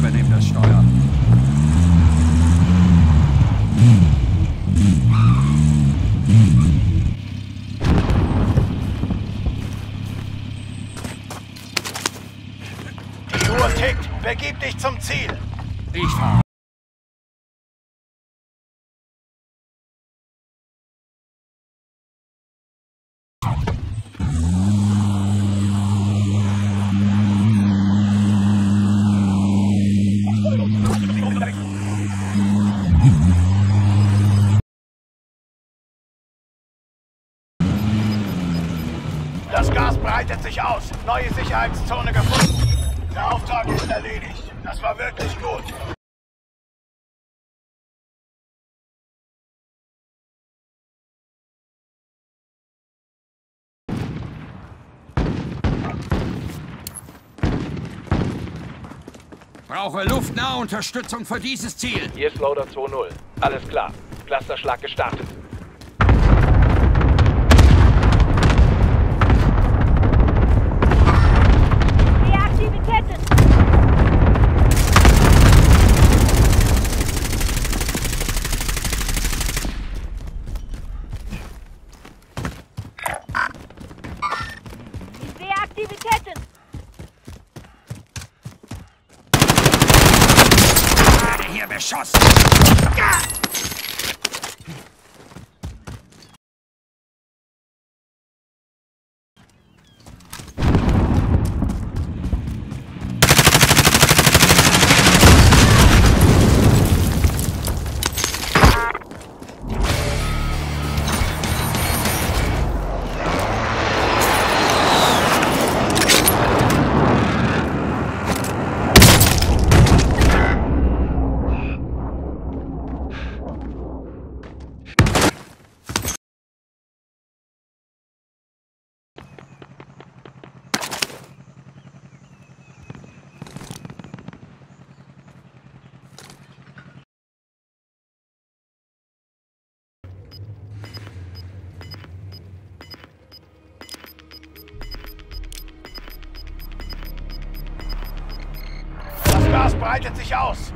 übernehme das Steuer. Die Uhr tickt. Begib dich zum Ziel. Ich fahre. Das Gas breitet sich aus. Neue Sicherheitszone gefunden. Der Auftrag ist erledigt. Das war wirklich gut. Brauche luftnahe Unterstützung für dieses Ziel. Hier ist Loader 2-0. Alles klar. Clusterschlag gestartet. Schuss! Breitet sich aus.